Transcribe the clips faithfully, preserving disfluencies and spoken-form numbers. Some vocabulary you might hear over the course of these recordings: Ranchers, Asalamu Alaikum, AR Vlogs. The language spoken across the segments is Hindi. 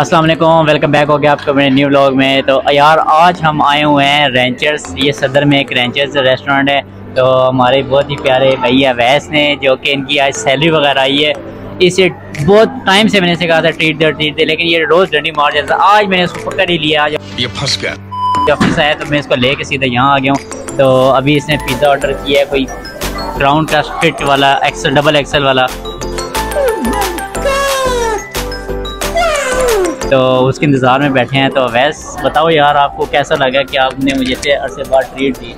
अस्सलाम वालेकुम, वेलकम बैक हो गया आपको मेरे न्यू व्लॉग में। तो यार आज हम आए हुए हैं रेंचर्स, ये सदर में एक रेंचर्स रेस्टोरेंट है। तो हमारे बहुत ही प्यारे भैया वैस ने, जो कि इनकी आज सैलरी वगैरह आई है, इसे बहुत टाइम से मैंने इसे कहा था ट्रीट दे ट्रीट दे, लेकिन ये रोज़ डंडी मार जाता। आज मैंने इसको पकड़ ही लिया, आज ये फंस गया। जब ऑफिस आया तो मैं इसको लेके सीधा यहाँ आ गया हूँ। तो अभी इसने पिज़्ज़ा ऑर्डर किया है, कोई राउंड का फिट वाला, एक्सल डबल एक्सल वाला। तो उसके इंतज़ार में बैठे हैं। तो वैस बताओ यार, आपको कैसा लगा कि आपने मुझे से अरसे बार ट्रीट दी?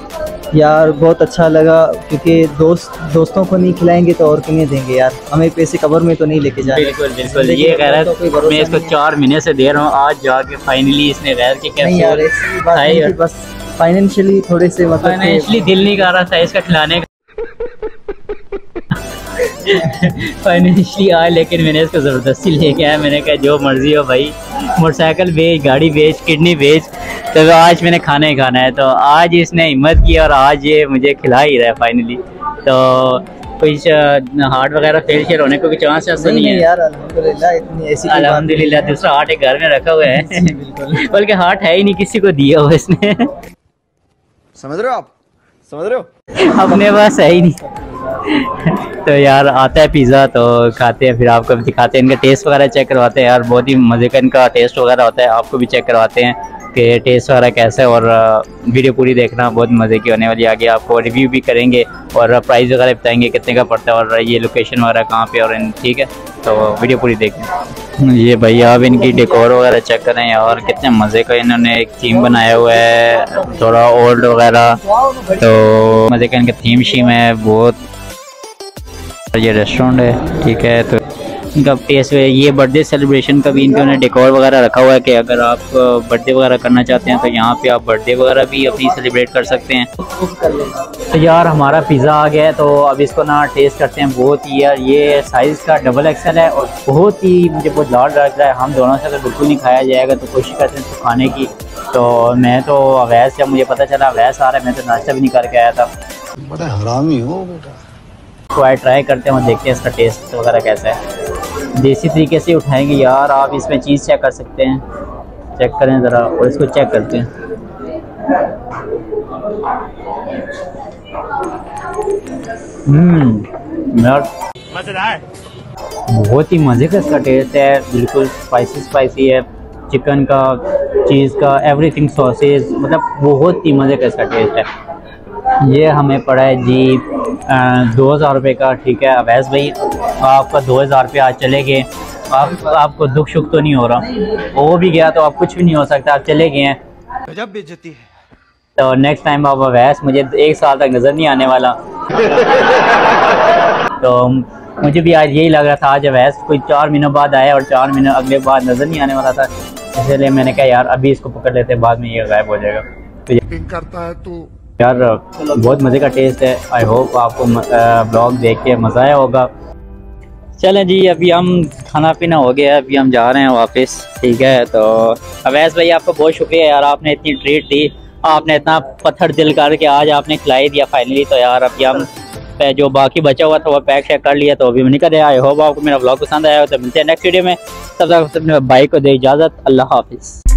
यार बहुत अच्छा लगा, क्योंकि दोस्त दोस्तों को नहीं खिलाएंगे तो और किन्हें देंगे यार, हमें पैसे कवर में तो नहीं लेके जा रहे। बिल्कुल बिल्कुल, ये कह रहा है तो मैं इसको चार महीने से दे रहा हूँ, आज जाके फाइनली इसने रह के कैसे, बस फाइनेंशियली थोड़े से मतलब फाइनेंशियली दिल नहीं कर रहा था इसका खिलाने का फाइनेंशियली आया, लेकिन मैंने इसको ज़बरदस्ती लेके आया। मैंने कहा जो मर्जी हो भाई, मोटरसाइकिल बेच, गाड़ी बेच, किडनी बेच, तो आज मैंने खाना ही खाना है। तो आज इसने हिम्मत की और आज ये मुझे खिला ही रहा है फाइनली। तो कुछ हार्ट वगैरह फेल शेयर होने को भी चांस ऐसा नहीं, नहीं है यार। अल्हम्दुलिल्लाह, इतनी ऐसी अल्हम्दुलिल्लाह दूसरा हार्ट एक घर में रखा हुआ है, बल्कि हार्ट है ही नहीं, किसी को दिया हुआ इसने, समझ रहे हो आप, समझ रहे हो, अपने पास है ही नहीं। तो यार आता है पिज़्ज़ा तो खाते हैं, फिर आपको भी दिखाते हैं, इनका टेस्ट वगैरह चेक करवाते हैं। यार बहुत ही मज़े का इनका टेस्ट वगैरह होता है, आपको भी चेक करवाते हैं कि टेस्ट वगैरह कैसा है। और वीडियो पूरी देखना, बहुत मज़े की होने वाली। आगे आपको रिव्यू भी करेंगे और प्राइस वगैरह बताएंगे कितने का पड़ता है और ये लोकेशन वगैरह कहाँ पे, और ठीक है तो वीडियो पूरी देखें। ये भैया आप इनकी डेकोर वगैरह चेक करें और कितने मज़े का इन्होंने एक थीम बनाया हुआ है, थोड़ा ओल्ड वगैरह, तो मज़े का इनका थीम शीम है बहुत। ये रेस्टोरेंट है, ठीक है। तो इनका टेस्ट, ये बर्थडे सेलिब्रेशन का भी इनके डेकोर वगैरह रखा हुआ है कि अगर आप बर्थडे वगैरह करना चाहते हैं तो यहाँ पे आप बर्थडे वगैरह भी अपनी सेलिब्रेट कर सकते हैं। तो यार हमारा पिज़्ज़ा आ गया है, तो अब इसको ना टेस्ट करते हैं। बहुत ही यार ये साइज़ का डबल एक्सल है और बहुत ही मुझे बहुत लाड लग रहा है। हम दोनों से अगर बिल्कुल नहीं खाया जाएगा तो कोशिश करते हैं इसको खाने की। तो मैं तो अवैस, जब मुझे पता चला अवैस आ रहा है, मैं तो नाश्ता भी नहीं करके आया था। बड़ा हरामी हो बेटा। तो ट्राई करते हैं और देखते हैं इसका टेस्ट वगैरह कैसा है। देसी तरीके से उठाएंगे यार, आप इसमें चीज़ चेक कर सकते हैं, चेक करें ज़रा, और इसको चेक करते हैं। हम्म यार मज़ेदार, बहुत ही मज़े का इसका टेस्ट है, बिल्कुल स्पाइसी स्पाइसी है, चिकन का, चीज़ का, एवरीथिंग सॉसेज, मतलब बहुत ही मज़े का इसका टेस्ट है। ये हमें पड़ा है जी दो हज़ार रुपये का, ठीक है। अवैस भाई आपका दो हज़ार रुपये आज चले गए, आप आपको दुख शुक तो नहीं हो रहा? वो भी गया तो आप कुछ भी नहीं हो सकता, आप चले गए हैं, गजब बेइज्जती है। तो नेक्स्ट टाइम आप अवैस मुझे एक साल तक नज़र नहीं आने वाला। तो मुझे भी आज यही लग रहा था, आज अवैस कोई चार महीनों बाद आया और चार महीने अगले बाद नज़र नहीं आने वाला था, इसलिए मैंने कहा यार अभी इसको पकड़ लेते, बाद में ये गायब हो जाएगा। तो करता है तो यार बहुत मज़े का टेस्ट है। आई होप आपको ब्लॉग देख के मज़ा आया होगा। चलें जी, अभी हम खाना पीना हो गया, अभी हम जा रहे हैं वापस, ठीक है। तो अवैस भाई आपका बहुत शुक्रिया यार, आपने इतनी ट्रीट दी, आपने इतना पत्थर दिल करके आज आपने खिलाई दिया फाइनली। तो यार अभी हम जो बाकी बचा हुआ था वो पैक शैक कर लिया, तो अभी मैंने कहा आई होप आपको मेरा ब्लॉग पसंद आया हो। तो मिलते हैं नेक्स्ट वीडियो में, तब तक अपने भाई को दे इजाज़त, अल्लाह हाफिज़।